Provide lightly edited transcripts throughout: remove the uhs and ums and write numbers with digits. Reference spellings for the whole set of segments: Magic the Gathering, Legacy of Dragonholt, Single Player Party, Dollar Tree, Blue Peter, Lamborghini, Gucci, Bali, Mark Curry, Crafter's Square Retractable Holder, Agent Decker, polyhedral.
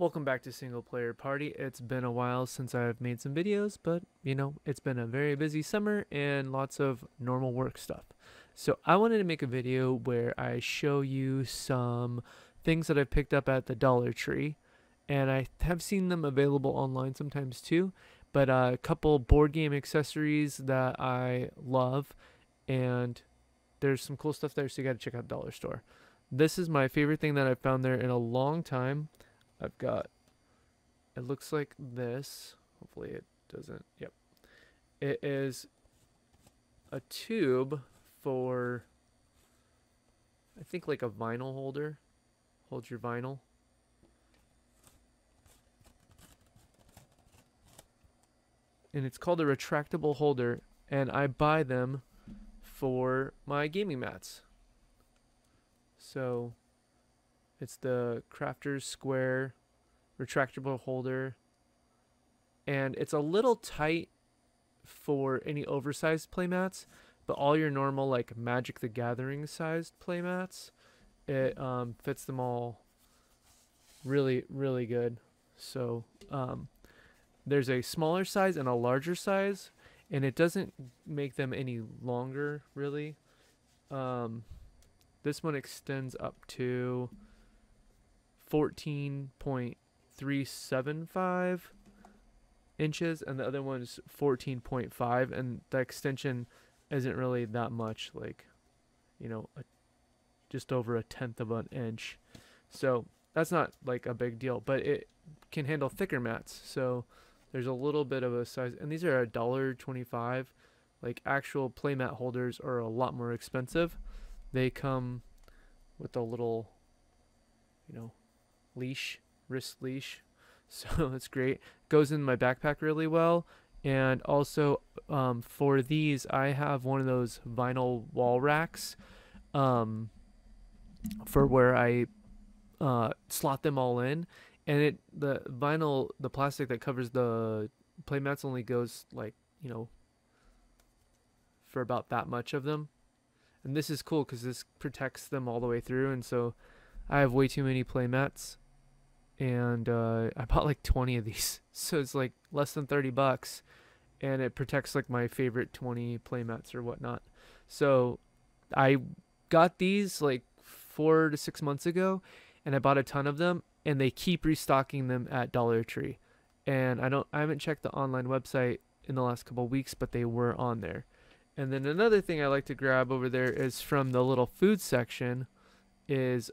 Welcome back to Single Player Party. It's been a while since I've made some videos, but you know, it's been a very busy summer and lots of normal work stuff. So I wanted to make a video where I show you some things that I picked up at the Dollar Tree, and I have seen them available online sometimes too, but a couple board game accessories that I love, and there's some cool stuff there, so you gotta check out the dollar store. This is my favorite thing that I've found there in a long time. I've got, it looks like this, hopefully it doesn't, yep. It is a tube for, I think like a vinyl holder, hold your vinyl. And it's called a retractable holder, and I buy them for my gaming mats. So it's the Crafter's Square Retractable Holder, and it's a little tight for any oversized playmats, but all your normal like Magic the Gathering sized playmats, it fits them all really, really good. So there's a smaller size and a larger size, and it doesn't make them any longer really. This one extends up to 14.375 inches, and the other one's 14.5, and the extension isn't really that much, like, you know, just over a tenth of an inch. So that's not like a big deal, but it can handle thicker mats, so there's a little bit of a size, and these are $1.25. Like, actual playmat holders are a lot more expensive. They come with a little, you know, leash, wrist leash, so it's great. Goes in my backpack really well. And also for these, I have one of those vinyl wall racks for where I slot them all in, and the plastic that covers the playmats only goes, like, you know, for about that much of them. And this is cool because this protects them all the way through. And so I have way too many playmats, and I bought like 20 of these, so it's like less than 30 bucks, and it protects like my favorite 20 playmats or whatnot. So I got these like 4 to 6 months ago, and I bought a ton of them, and they keep restocking them at Dollar Tree. And I haven't checked the online website in the last couple of weeks, but they were on there. And then another thing I like to grab over there is from the little food section is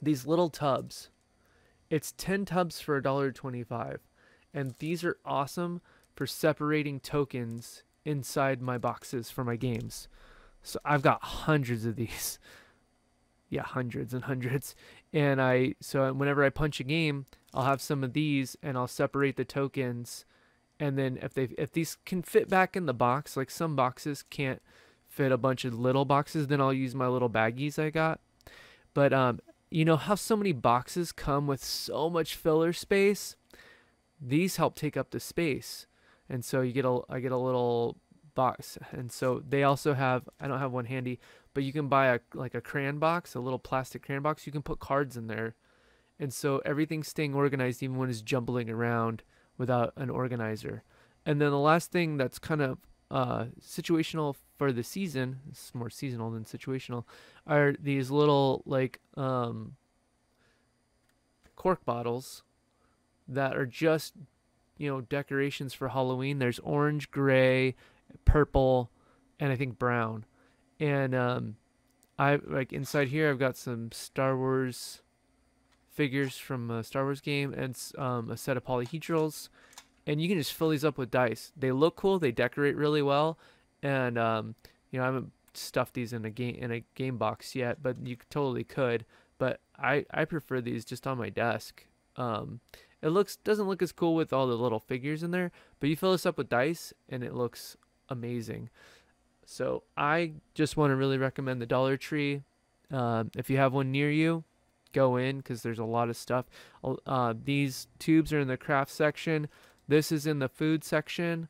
these little tubs. It's 10 tubs for $1.25, and these are awesome for separating tokens inside my boxes for my games. So I've got hundreds of these. Yeah, hundreds and hundreds. And so whenever I punch a game, I'll have some of these, and I'll separate the tokens. And then if these can fit back in the box, like some boxes can't fit a bunch of little boxes, then I'll use my little baggies I got. But you know how so many boxes come with so much filler space? These help take up the space, and so I get a little box. And so they also have, I don't have one handy, but you can buy like a crayon box, a little plastic crayon box. You can put cards in there, and so everything's staying organized even when it's jumbling around without an organizer. And then the last thing that's kind of situational for the season, it's more seasonal than situational, are these little like cork bottles that are just, you know, decorations for Halloween. There's orange, gray, purple, and I think brown. And I like inside here, I've got some Star Wars figures from a Star Wars game, and a set of polyhedrals, and you can just fill these up with dice. They look cool, they decorate really well, and you know, I haven't stuffed these in a game box yet, but you totally could. But I prefer these just on my desk. It doesn't look as cool with all the little figures in there, but you fill this up with dice, and it looks amazing. So I just want to really recommend the Dollar Tree. If you have one near you, go in, because there's a lot of stuff. These tubes are in the craft section. This is in the food section.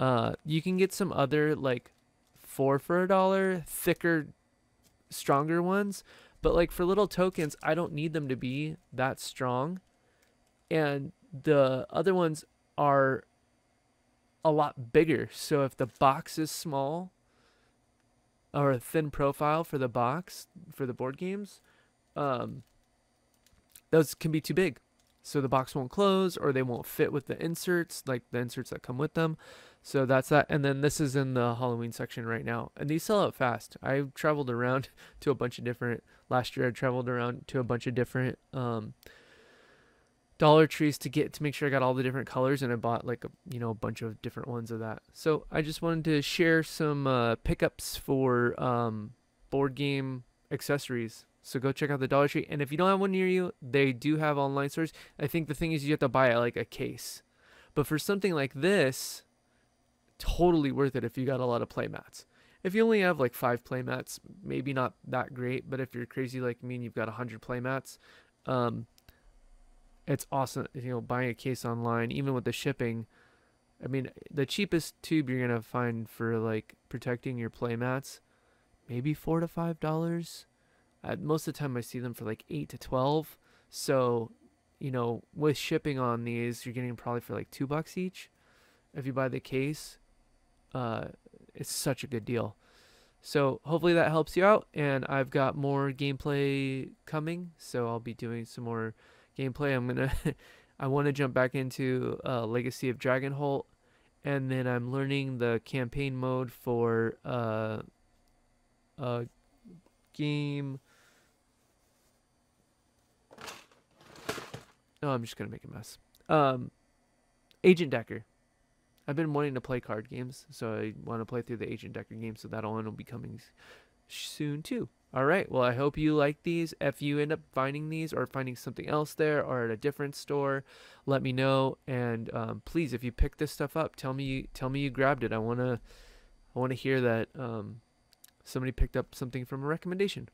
You can get some other like $4 for $1 thicker, stronger ones, But like for little tokens, I don't need them to be that strong. And the other ones are a lot bigger. So if the box is small or a thin profile for the box, for the board games, those can be too big. So the box won't close, or they won't fit with the inserts, like the inserts that come with them. So that's that. And then this is in the Halloween section right now. And these sell out fast. I've traveled around to a bunch of different, last year I traveled around to a bunch of different Dollar Trees to make sure I got all the different colors, and I bought like a bunch of different ones of that. So I just wanted to share some pickups for board game accessories. So go check out the Dollar Tree. And if you don't have one near you, they do have online stores. I think the thing is you have to buy like a case. But for something like this, totally worth it if you got a lot of playmats. If you only have like 5 playmats, maybe not that great. But if you're crazy like me and you've got 100 playmats, it's awesome. Buying a case online, even with the shipping. I mean, the cheapest tube you're going to find for like protecting your playmats, maybe $4 to $5. Most of the time I see them for like $8 to $12. So, with shipping on these, you're getting probably for like $2 each. If you buy the case, it's such a good deal. So hopefully that helps you out. And I've got more gameplay coming. So I'll be doing some more gameplay. I want to jump back into Legacy of Dragonholt. And then I'm learning the campaign mode for a game. No, I'm just going to make a mess. Agent Decker. I've been wanting to play card games, so I want to play through the Agent Decker game, so that one will be coming soon too. All right, well, I hope you like these. If you end up finding these or finding something else there or at a different store, let me know. And please, if you pick this stuff up, tell me you grabbed it. I want to hear that somebody picked up something from a recommendation.